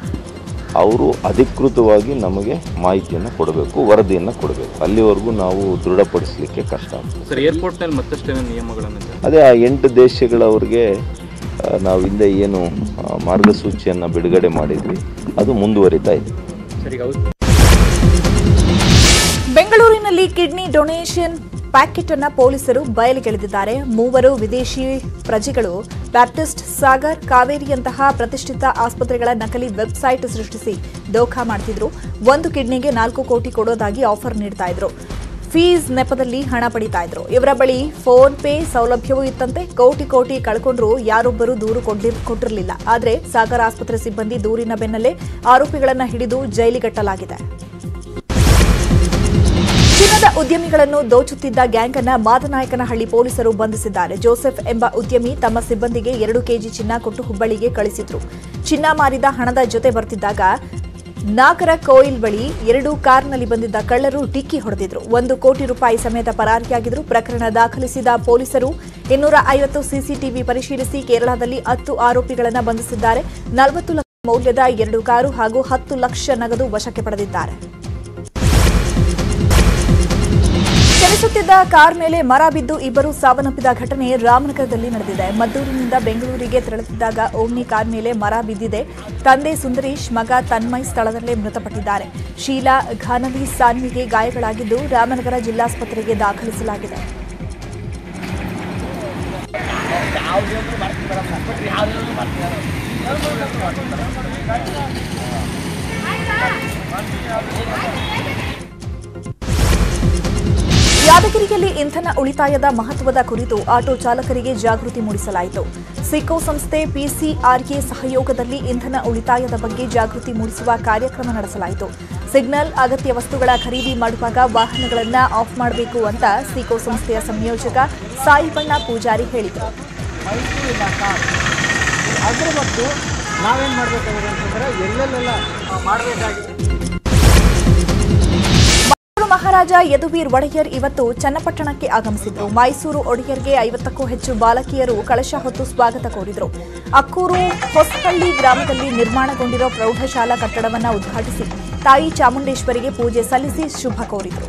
ಅವರು ಅಧಿಕೃತವಾಗಿ ನಮಗೆ ಮಾಹಿತಿಯನ್ನು ಕೊಡಬೇಕು, ವರದಿಯನ್ನು ಕೊಡಬೇಕು. ಅಲ್ಲಿವರೆಗೂ ನಾವು ದೃಢಪಡಿಸಲಿಕ್ಕೆ ಕಷ್ಟ ಆಗ್ತದೆ. ಏರ್ಪೋರ್ಟ್ನಲ್ಲಿ ಮತ್ತಷ್ಟು ನಿಯಮಗಳನ್ನು ಅದೇ ಆ 8 ದೇಶಗಳವರಿಗೆ ನಾವು ಹಿಂದೆ ಏನು ಮಾರ್ಗಸೂಚಿಯನ್ನು ಬಿಡುಗಡೆ ಮಾಡಿದ್ವಿ, ಅದು ಮುಂದುವರಿತಾ ಇದೆ. ಬೆಂಗಳೂರಿನಲ್ಲಿ ಕಿಡ್ನಿ ಡೊನೇಷನ್ ಪ್ಯಾಕೆಟ್ ಅನ್ನು ಪೊಲೀಸರು ಬಯಲಿಗೆಳೆದಿದ್ದಾರೆ. 3 ವಿದೇಶಿ ಪ್ರಜೆಗಳು ಬ್ಯಾಪ್ಟಿಸ್ಟ್, ಸಾಗರ್, ಕಾವೇರಿಯಂತಹ ಪ್ರತಿಷ್ಠಿತ ಆಸ್ಪತ್ರೆಗಳ ನಕಲಿ ವೆಬ್ಸೈಟ್ ಸೃಷ್ಟಿಸಿ ದೋಖಾ ಮಾಡ್ತಿದ್ರು. 1 ಕಿಡ್ನಿಗೆ 4 ಕೋಟಿ ಕೊಡೋದಾಗಿ ಆಫರ್ ನೀಡ್ತಾ ಇದ್ರು. ಫೀಸ್ ನೆಪದಲ್ಲಿ ಹಣ ಪಡಿತಾ ಇದ್ರು. ಇವರ ಬಳಿ ಫೋನ್ ಪೇ ಸೌಲಭ್ಯವೂ ಇತ್ತಂತೆ. ಕೋಟಿ ಕಳ್ಕೊಂಡ್ರು ಯಾರೊಬ್ಬರು ದೂರು ಕೊಟ್ಟಿರಲಿಲ್ಲ. ಆದರೆ ಸಾಗರ್ ಆಸ್ಪತ್ರೆ ಸಿಬ್ಬಂದಿ ದೂರಿನ ಬೆನ್ನಲ್ಲೇ ಆರೋಪಿಗಳನ್ನು ಹಿಡಿದು ಜೈಲಿಗಟ್ಟಲಾಗಿದೆ. ಚಿನ್ನದ ಉದ್ಯಮಿಗಳನ್ನು ದೋಚುತ್ತಿದ್ದ ಗ್ಯಾಂಗ್ ಅನ್ನು ಮಾದನಾಯಕನಹಳ್ಳಿ ಪೊಲೀಸರು ಬಂಧಿಸಿದ್ದಾರೆ. ಜೋಸೆಫ್ ಎಂಬ ಉದ್ಯಮಿ ತಮ್ಮ ಸಿಬ್ಬಂದಿಗೆ 2 ಕೆಜಿ ಚಿನ್ನ ಕೊಟ್ಟು ಹುಬ್ಬಳ್ಳಿಗೆ ಕಳಿಸಿದ್ರು. ಚಿನ್ನ ಮಾರಿದ ಹಣದ ಜೊತೆ ಬರ್ತಿದ್ದಾಗ ನಾಗರ ಕೋಯಿಲ್ ಬಳಿ 2 ಕಾರ್ನಲ್ಲಿ ಬಂದಿದ್ದ ಕಳ್ಳರು ಡಿಕ್ಕಿ ಹೊಡೆದಿದ್ರು. 1 ಕೋಟಿ ರೂಪಾಯಿ ಸಮೇತ ಪರಾರಿಯಾಗಿದ್ರು. ಪ್ರಕರಣ ದಾಖಲಿಸಿದ ಪೊಲೀಸರು 250 ಸಿಸಿಟಿವಿ ಪರಿಶೀಲಿಸಿ ಕೇರಳದಲ್ಲಿ 10 ಆರೋಪಿಗಳನ್ನು ಬಂಧಿಸಿದ್ದಾರೆ. 40 ಲಕ್ಷ ಮೌಲ್ಯದ 2 ಕಾರು ಹಾಗೂ 10 ಲಕ್ಷ ನಗದು ವಶಕ್ಕೆ ಪಡೆದಿದ್ದಾರೆ. ಚಲಿಸುತ್ತಿದ್ದ ಕಾರ್ ಮೇಲೆ ಮರ ಬಿದ್ದು 2 ಸಾವನ್ನಪ್ಪಿದ ಘಟನೆ ರಾಮನಗರದಲ್ಲಿ ನಡೆದಿದೆ. ಮದ್ದೂರಿನಿಂದ ಬೆಂಗಳೂರಿಗೆ ತೆರಳುತ್ತಿದ್ದಾಗ ಓಮ್ನಿ ಕಾರ್ ಮೇಲೆ ಮರ ಬಿದ್ದಿದೆ. ತಂದೆ ಸುಂದರೇಶ್, ಮಗ ತನ್ಮಯ್ ಸ್ಥಳದಲ್ಲೇ ಮೃತಪಟ್ಟಿದ್ದಾರೆ. ಶೀಲಾ, ಘಾನವಿ, ಸಾನ್ವಿಗೆ ಗಾಯಗಳಾಗಿದ್ದು ರಾಮನಗರ ಜಿಲ್ಲಾಸ್ಪತ್ರೆಗೆ ದಾಖಲಿಸಲಾಗಿದೆ. ಯಾದಗಿರಿಯಲ್ಲಿ ಇಂಧನ ಉಳಿತಾಯದ ಮಹತ್ವದ ಕುರಿತು ಆಟೋ ಚಾಲಕರಿಗೆ ಜಾಗೃತಿ ಮೂಡಿಸಲಾಯಿತು. ಸಿಕೋ ಸಂಸ್ಥೆ ಪಿಸಿಆರ್ಎ ಸಹಯೋಗದಲ್ಲಿ ಇಂಧನ ಉಳಿತಾಯದ ಬಗ್ಗೆ ಜಾಗೃತಿ ಮೂಡಿಸುವ ಕಾರ್ಯಕ್ರಮ ನಡೆಸಲಾಯಿತು. ಸಿಗ್ನಲ್, ಅಗತ್ಯ ವಸ್ತುಗಳ ಖರೀದಿ ಮಾಡುವಾಗ ವಾಹನಗಳನ್ನು ಆಫ್ ಮಾಡಬೇಕು ಅಂತ ಸಿಕೋ ಸಂಸ್ಥೆಯ ಸಂಯೋಜಕ ಸಾಯಿಬಣ್ಣ ಪೂಜಾರಿ ಹೇಳಿದರು. ಮಹಾರಾಜ ಯದುವೀರ್ ಒಡೆಯರ್ ಇವತ್ತು ಚನ್ನಪಟ್ಟಣಕ್ಕೆ ಆಗಮಿಸಿದ್ರು. ಮೈಸೂರು ಒಡೆಯರ್ಗೆ 50ಕ್ಕೂ ಹೆಚ್ಚು ಬಾಲಕಿಯರು ಕಳಶ ಹೊತ್ತು ಸ್ವಾಗತ ಕೋರಿದರು. ಅಕ್ಕೂರು ಹೊಸಹಳ್ಳಿ ಗ್ರಾಮದಲ್ಲಿ ನಿರ್ಮಾಣಗೊಂಡಿರೋ ಪ್ರೌಢಶಾಲಾ ಕಟ್ಟಡವನ್ನು ಉದ್ಘಾಟಿಸಿ ತಾಯಿ ಚಾಮುಂಡೇಶ್ವರಿಗೆ ಪೂಜೆ ಸಲ್ಲಿಸಿ ಶುಭ ಕೋರಿದರು.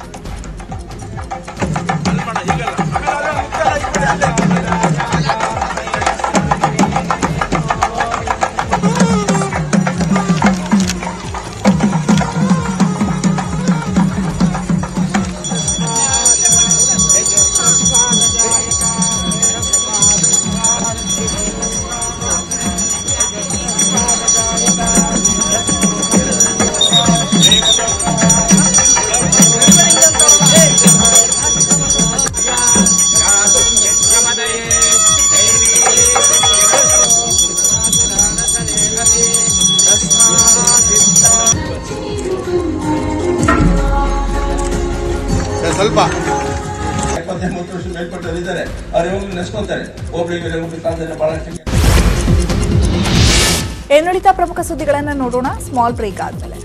ಇನ್ನುಳಿದ ಪ್ರಮುಖ ಸುದ್ದಿಗಳನ್ನು ನೋಡೋಣ ಸ್ಮಾಲ್ ಬ್ರೇಕ್ ಆದಮೇಲೆ.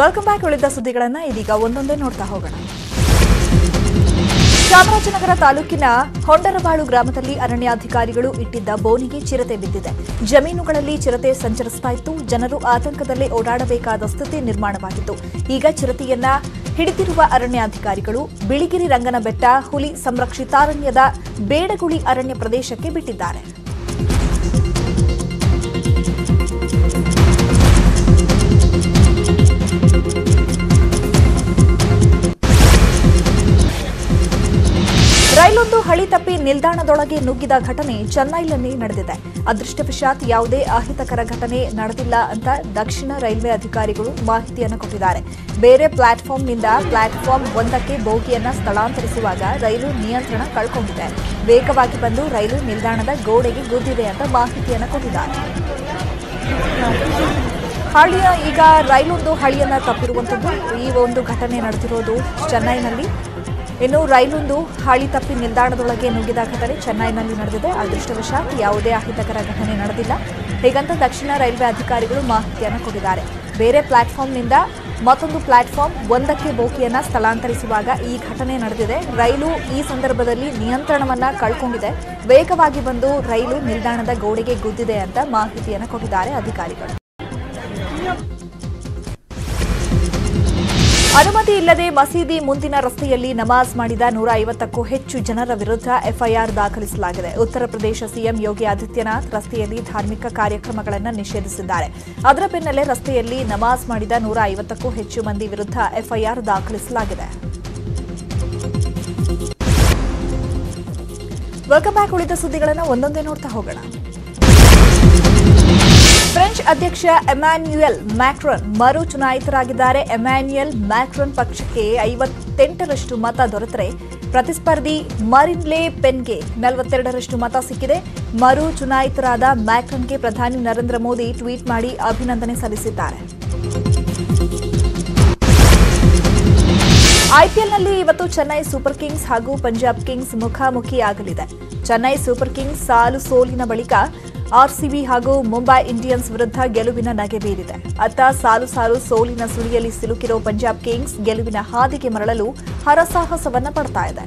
Welcome back. ಉಳಿದ ಸುದ್ದಿಗಳನ್ನು ಇದೀಗ ಒಂದೊಂದೇ ನೋಡ್ತಾ ಹೋಗೋಣ. ಚಾಮರಾಜನಗರ ತಾಲೂಕಿನ ಹೊಂಡರಬಾಳು ಗ್ರಾಮದಲ್ಲಿ ಅರಣ್ಯಾಧಿಕಾರಿಗಳು ಇಟ್ಟಿದ್ದ ಬೋನಿಗೆ ಚಿರತೆ ಬಿದ್ದಿದೆ. ಜಮೀನುಗಳಲ್ಲಿ ಚಿರತೆ ಸಂಚರಿಸ್ತಾ ಇತ್ತು. ಜನರು ಆತಂಕದಲ್ಲೇ ಓಡಾಡಬೇಕಾದ ಸ್ಥಿತಿ ನಿರ್ಮಾಣವಾಗಿತ್ತು. ಈಗ ಚಿರತೆಯನ್ನ ಹಿಡಿದಿರುವ ಅರಣ್ಯಾಧಿಕಾರಿಗಳು ಬಿಳಿಗಿರಿ ರಂಗನಬೆಟ್ಟ ಹುಲಿ ಸಂರಕ್ಷಿತಾರಣ್ಯದ ಬೇಡಗುಳಿ ಅರಣ್ಯ ಪ್ರದೇಶಕ್ಕೆ ಬಿಟ್ಟಿದ್ದಾರೆ. ರೈಲೊಂದು ಹಳಿ ತಪ್ಪಿ ನಿಲ್ದಾಣದೊಳಗೆ ನುಗ್ಗಿದ ಘಟನೆ ಚೆನ್ನೈನಲ್ಲಿ ನಡೆದಿದೆ. ಅದೃಷ್ಟವಶಾತ್ ಯಾವುದೇ ಅಹಿತಕರ ಘಟನೆ ನಡೆದಿಲ್ಲ ಅಂತ ದಕ್ಷಿಣ ರೈಲ್ವೆ ಅಧಿಕಾರಿಗಳು ಮಾಹಿತಿಯನ್ನು ಕೊಟ್ಟಿದ್ದಾರೆ. ಬೇರೆ ಪ್ಲಾಟ್ಫಾರ್ಮ್ನಿಂದ ಪ್ಲಾಟ್ಫಾರ್ಮ್ 1ಕ್ಕೆ ಬೋಗಿಯನ್ನು ಸ್ಥಳಾಂತರಿಸುವಾಗ ರೈಲು ನಿಯಂತ್ರಣ ಕಳ್ಕೊಂಡಿದೆ. ವೇಗವಾಗಿ ಬಂದು ರೈಲು ನಿಲ್ದಾಣದ ಗೋಡೆಗೆ ಗುದ್ದಿದೆ ಅಂತ ಮಾಹಿತಿಯನ್ನು ಕೊಟ್ಟಿದ್ದಾರೆ. ಈಗ ರೈಲೊಂದು ಹಳಿಯನ್ನು ತಪ್ಪಿರುವಂಥದ್ದು, ಈ ಒಂದು ಘಟನೆ ನಡೆದಿರೋದು ಚೆನ್ನೈನಲ್ಲಿ. ಇನ್ನು ರೈಲೊಂದು ಹಾಳಿ ತಪ್ಪಿ ನಿಲ್ದಾಣದೊಳಗೆ ನುಗ್ಗಿದ ಘಟನೆ ಚೆನ್ನೈನಲ್ಲಿ ನಡೆದಿದೆ. ಅದೃಷ್ಟವಶಾತ್ ಯಾವುದೇ ಅಹಿತಕರ ಘಟನೆ ನಡೆದಿಲ್ಲ ಹೀಗಂತ ದಕ್ಷಿಣ ರೈಲ್ವೆ ಅಧಿಕಾರಿಗಳು ಮಾಹಿತಿಯನ್ನು ಕೊಟ್ಟಿದ್ದಾರೆ. ಬೇರೆ ಪ್ಲಾಟ್ಫಾರ್ಮ್ನಿಂದ ಮತ್ತೊಂದು ಪ್ಲಾಟ್ಫಾರ್ಮ್ 1ಕ್ಕೆ ಬೋಗಿಯನ್ನು ಸ್ಥಳಾಂತರಿಸುವಾಗ ಈ ಘಟನೆ ನಡೆದಿದೆ. ರೈಲು ಈ ಸಂದರ್ಭದಲ್ಲಿ ನಿಯಂತ್ರಣವನ್ನು ಕಳ್ಕೊಂಡಿದೆ. ವೇಗವಾಗಿ ಬಂದು ರೈಲು ನಿಲ್ದಾಣದ ಗೋಡೆಗೆ ಗುದ್ದಿದೆ ಅಂತ ಮಾಹಿತಿಯನ್ನು ಕೊಟ್ಟಿದ್ದಾರೆ ಅಧಿಕಾರಿಗಳು. ಅನುಮತಿ ಇಲ್ಲದೆ ಮಸೀದಿ ಮುಂದಿನ ರಸ್ತೆಯಲ್ಲಿ ನಮಾಜ್ ಮಾಡಿದ 150ಕ್ಕೂ ಹೆಚ್ಚು ಜನರ ವಿರುದ್ಧ ಎಫ್ಐಆರ್ ದಾಖಲಿಸಲಾಗಿದೆ. ಉತ್ತರ ಪ್ರದೇಶ ಸಿಎಂ ಯೋಗಿ ಆದಿತ್ಯನಾಥ್ ರಸ್ತೆಯಲ್ಲಿ ಧಾರ್ಮಿಕ ಕಾರ್ಯಕ್ರಮಗಳನ್ನು ನಿಷೇಧಿಸಿದ್ದಾರೆ. ಅದರ ಬೆನ್ನಲ್ಲೇ ರಸ್ತೆಯಲ್ಲಿ ನಮಾಜ್ ಮಾಡಿದ 150ಕ್ಕೂ ಹೆಚ್ಚು ಮಂದಿ ವಿರುದ್ಧ ಎಫ್ಐಆರ್ ದಾಖಲಿಸಲಾಗಿದೆ. Welcome back. ಉಳಿದ ಸುದ್ದಿಗಳನ್ನು ಒಂದೊಂದೇ ನೋಡ್ತಾ ಹೋಗೋಣ. ಫ್ರೆಂಚ್ ಅಧ್ಯಕ್ಷ ಎಮ್ಯಾನ್ಯುಯಲ್ ಮ್ಯಾಕ್ರನ್ ಮರು ಚುನಾಯಿತರಾಗಿದ್ದಾರೆ. ಎಮ್ಯಾನ್ಯುಯಲ್ ಮ್ಯಾಕ್ರನ್ ಪಕ್ಷಕ್ಕೆ 58% ಮತ ದೊರೆತರೆ ಪ್ರತಿಸ್ಪರ್ಧಿ ಮರಿನ್ ಲೇ ಪೆನ್ಗೆ 42% ಮತ ಸಿಕ್ಕಿದೆ. ಮರು ಚುನಾಯಿತರಾದ ಮ್ಯಾಕ್ರನ್ಗೆ ಪ್ರಧಾನಿ ನರೇಂದ್ರ ಮೋದಿ ಟ್ವೀಟ್ ಮಾಡಿ ಅಭಿನಂದನೆ ಸಲ್ಲಿಸಿದ್ದಾರೆ. ಐಪಿಎಲ್ನಲ್ಲಿ ಇವತ್ತು ಚೆನ್ನೈ ಸೂಪರ್ ಕಿಂಗ್ಸ್ ಹಾಗೂ ಪಂಜಾಬ್ ಕಿಂಗ್ಸ್ ಮುಖಾಮುಖಿಯಾಗಲಿದೆ. ಚೆನ್ನೈ ಸೂಪರ್ ಕಿಂಗ್ಸ್ ಸಾಲು ಸೋಲಿನ ಬಳಿಕ ಆರ್ಸಿಬಿ ಹಾಗೂ ಮುಂಬೈ ಇಂಡಿಯನ್ಸ್ ವಿರುದ್ಧ ಗೆಲುವಿನ ನಗೆ ಬೀರಿದೆ. ಅತ್ತ ಸಾಲು ಸೋಲಿನ ಸುಳಿಯಲ್ಲಿ ಸಿಲುಕಿರೋ ಪಂಜಾಬ್ ಕಿಂಗ್ಸ್ ಗೆಲುವಿನ ಹಾದಿಗೆ ಮರಳಲು ಹರಸಾಹಸವನ್ನು ಪಡ್ತಾ ಇದೆ.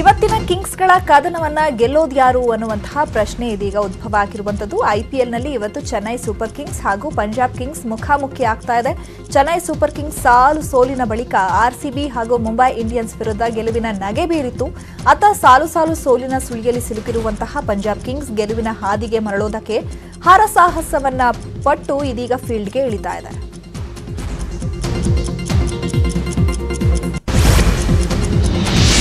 ಇವತ್ತಿನ ಕಿಂಗ್ಸ್ಗಳ ಕದನವನ್ನ ಗೆಲ್ಲೋದು ಯಾರು ಅನ್ನುವಂತಹ ಪ್ರಶ್ನೆ ಇದೀಗ ಉದ್ಭವ ಆಗಿರುವಂಥದ್ದು. ಐಪಿಎಲ್ನಲ್ಲಿ ಇವತ್ತು ಚೆನ್ನೈ ಸೂಪರ್ ಕಿಂಗ್ಸ್ ಹಾಗೂ ಪಂಜಾಬ್ ಕಿಂಗ್ಸ್ ಮುಖಾಮುಖಿ ಆಗ್ತಾ ಇದೆ. ಚೆನ್ನೈ ಸೂಪರ್ ಕಿಂಗ್ಸ್ ಸಾಲು ಸೋಲಿನ ಬಳಿಕ ಆರ್ಸಿಬಿ ಹಾಗೂ ಮುಂಬೈ ಇಂಡಿಯನ್ಸ್ ವಿರುದ್ಧ ಗೆಲುವಿನ ನಗೆ ಬೀರಿತ್ತು. ಅತ ಸಾಲು ಸೋಲಿನ ಸುಳಿಯಲ್ಲಿ ಸಿಲುಕಿರುವಂತಹ ಪಂಜಾಬ್ ಕಿಂಗ್ಸ್ ಗೆಲುವಿನ ಹಾದಿಗೆ ಮರಳೋದಕ್ಕೆ ಹರಸಾಹಸವನ್ನ ಪಟ್ಟು ಇದೀಗ ಫೀಲ್ಡ್ಗೆ ಇಳಿತಾ ಇದೆ.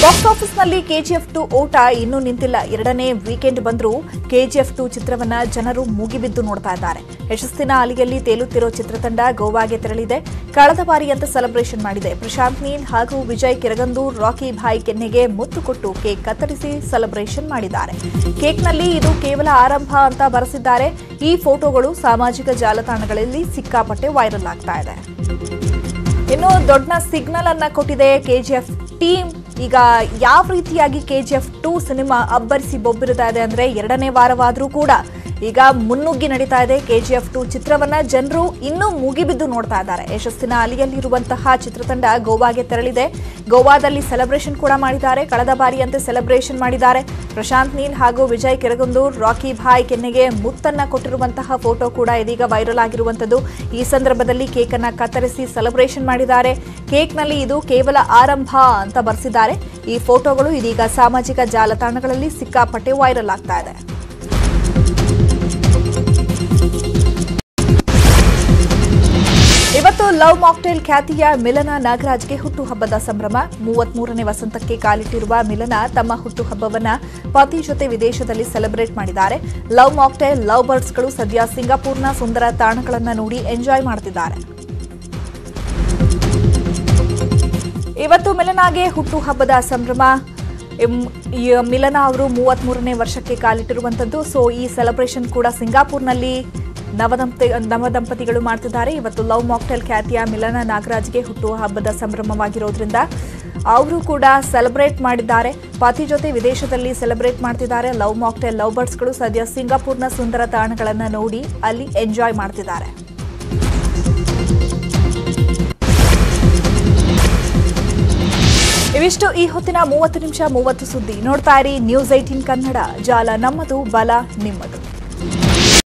ಬಾಕ್ಸ್ ಆಫೀಸ್ ನಲ್ಲಿ ಕೆಜಿಎಫ್ 2 ಓಟ ಇನ್ನೂ ನಿಂತಿಲ್ಲ. ಎರಡನೇ ವೀಕೆಂಡ್ ಬಂದರೂ ಕೆಜಿಎಫ್ 2 ಚಿತ್ರವನ್ನ ಜನರು ಮೂಗಿಬಿದ್ದು ನೋಡ್ತಾ ಇದ್ದಾರೆ. ಯಶಸ್ಸಿನ ಅಲಿಯಲ್ಲಿ ತೇಲುತ್ತಿರೋ ಚಿತ್ರತಂಡ ಗೋವಾಗೆ ತೆರಳಿದೆ. ಕಳೆದ ಬಾರಿಯಂತೆ ಸೆಲೆಬ್ರೇಷನ್ ಮಾಡಿದೆ. ಪ್ರಶಾಂತ್ ನೀಲ್ ಹಾಗೂ ವಿಜಯ್ ಕಿರಗಂದೂರ್ ರಾಕಿ ಭಾಯ್ ಕೆನ್ನೆಗೆ ಮುತ್ತು ಕೊಟ್ಟು ಕೇಕ್ ಕತ್ತರಿಸಿ ಸೆಲೆಬ್ರೇಷನ್ ಮಾಡಿದ್ದಾರೆ. ಕೇಕ್ನಲ್ಲಿ ಇದು ಕೇವಲ ಆರಂಭ ಅಂತ ಬರೆಸಿದ್ದಾರೆ. ಈ ಫೋಟೋಗಳು ಸಾಮಾಜಿಕ ಜಾಲತಾಣಗಳಲ್ಲಿ ಸಿಕ್ಕಾಪಟ್ಟೆ ವೈರಲ್ ಆಗ್ತಾ ಇದೆ. ಇನ್ನು ದೊಡ್ಡ ಸಿಗ್ನಲ್ ಅನ್ನ ಕೊಟ್ಟಿದೆ ಕೆಜಿಎಫ್ ಟೀಮ್. ಈಗ ಯಾವ ರೀತಿಯಾಗಿ ಕೆಜಿಎಫ್ 2 ಸಿನಿಮಾ ಅಬ್ಬರಿಸಿ ಬೊಬ್ಬಿರ್ತಾ ಇದೆ ಅಂದರೆ ಎರಡನೇ ವಾರವಾದರೂ ಕೂಡ ಈಗ ಮುನ್ನುಗ್ಗಿ ನಡೀತಾ ಇದೆ. ಕೆಜಿಎಫ್ 2 ಚಿತ್ರವನ್ನ ಜನರು ಇನ್ನೂ ಮುಗಿಬಿದ್ದು ನೋಡ್ತಾ ಇದ್ದಾರೆ. ಯಶಸ್ಸಿನ ಅಲಿಯಲ್ಲಿರುವಂತಹ ಚಿತ್ರತಂಡ ಗೋವಾಗೆ ತೆರಳಿದೆ. ಗೋವಾದಲ್ಲಿ ಸೆಲೆಬ್ರೇಷನ್ ಕೂಡ ಮಾಡಿದ್ದಾರೆ. ಕಳೆದ ಬಾರಿಯಂತೆ ಸೆಲೆಬ್ರೇಷನ್ ಮಾಡಿದ್ದಾರೆ. ಪ್ರಶಾಂತ್ ನೀಲ್ ಹಾಗೂ ವಿಜಯ್ ಕಿರಗಂದೂರ್ ರಾಕಿ ಭಾಯ್ ಕೆನ್ನೆಗೆ ಮುತ್ತನ್ನ ಕೊಟ್ಟಿರುವಂತಹ ಫೋಟೋ ಕೂಡ ಇದೀಗ ವೈರಲ್ ಆಗಿರುವಂಥದ್ದು. ಈ ಸಂದರ್ಭದಲ್ಲಿ ಕೇಕ್ ಅನ್ನ ಕತ್ತರಿಸಿ ಸೆಲೆಬ್ರೇಷನ್ ಮಾಡಿದ್ದಾರೆ. ಕೇಕ್ನಲ್ಲಿ ಇದು ಕೇವಲ ಆರಂಭ ಅಂತ ಬರೆಸಿದ್ದಾರೆ. ಈ ಫೋಟೋಗಳು ಇದೀಗ ಸಾಮಾಜಿಕ ಜಾಲತಾಣಗಳಲ್ಲಿ ಸಿಕ್ಕಾಪಟ್ಟೆ ವೈರಲ್ ಆಗ್ತಾ ಇದೆ. ಇವತ್ತು ಲವ್ ಮಾಕ್ಟೇಲ್ ಖ್ಯಾತಿಯ ಮಿಲನ ನಾಗರಾಜ್ಗೆ ಹುಟ್ಟುಹಬ್ಬದ ಸಂಭ್ರಮ. 33ನೇ ವಸಂತಕ್ಕೆ ಕಾಲಿಟ್ಟಿರುವ ಮಿಲನ ತಮ್ಮ ಹುಟ್ಟುಹಬ್ಬವನ್ನ ಪತಿ ಜೊತೆ ವಿದೇಶದಲ್ಲಿ ಸೆಲೆಬ್ರೇಟ್ ಮಾಡಿದ್ದಾರೆ. ಲವ್ ಮಾಕ್ಟೇಲ್ ಲವ್ ಬರ್ಡ್ಸ್ಗಳು ಸದ್ಯ ಸಿಂಗಾಪುರ್ನ ಸುಂದರ ತಾಣಗಳನ್ನು ನೋಡಿ ಎಂಜಾಯ್ ಮಾಡ್ತಿದ್ದಾರೆ. ಇವತ್ತು ಮಿಲನಾಗೆ ಹುಟ್ಟುಹಬ್ಬದ ಸಂಭ್ರಮ. ಮಿಲನ ಅವರು 33ನೇ ವರ್ಷಕ್ಕೆ ಕಾಲಿಟ್ಟಿರುವಂಥದ್ದು. ಸೊ ಈ ಸೆಲೆಬ್ರೇಷನ್ ಕೂಡ ಸಿಂಗಾಪುರ್ನಲ್ಲಿ ನವದಂಪತಿಗಳು ಮಾಡ್ತಿದ್ದಾರೆ. ಇವತ್ತು ಲವ್ ಮಾಕ್ಟೇಲ್ ಖ್ಯಾತಿಯ ಮಿಲನ ನಾಗರಾಜ್ಗೆ ಹುಟ್ಟುಹಬ್ಬದ ಸಂಭ್ರಮವಾಗಿರೋದ್ರಿಂದ ಅವರು ಕೂಡ ಸೆಲೆಬ್ರೇಟ್ ಮಾಡಿದ್ದಾರೆ. ಪತಿ ಜೊತೆ ವಿದೇಶದಲ್ಲಿ ಸೆಲೆಬ್ರೇಟ್ ಮಾಡ್ತಿದ್ದಾರೆ. ಲವ್ ಮಾಕ್ಟೇಲ್ ಲವ್ ಬರ್ಡ್ಸ್ಗಳು ಸದ್ಯ ಸಿಂಗಾಪುರ್ನ ಸುಂದರ ತಾಣಗಳನ್ನು ನೋಡಿ ಅಲ್ಲಿ ಎಂಜಾಯ್ ಮಾಡ್ತಿದ್ದಾರೆ. ಇವಿಷ್ಟು ಈ ಹೊತ್ತಿನ 30 ನಿಮಿಷ 30 ಸುದ್ದಿ. ನೋಡ್ತಾ ಇರಿ ನ್ಯೂಸ್ 18 ಕನ್ನಡ. ಜಾಲ ನಮ್ಮದು, ಬಲ ನಿಮ್ಮದು.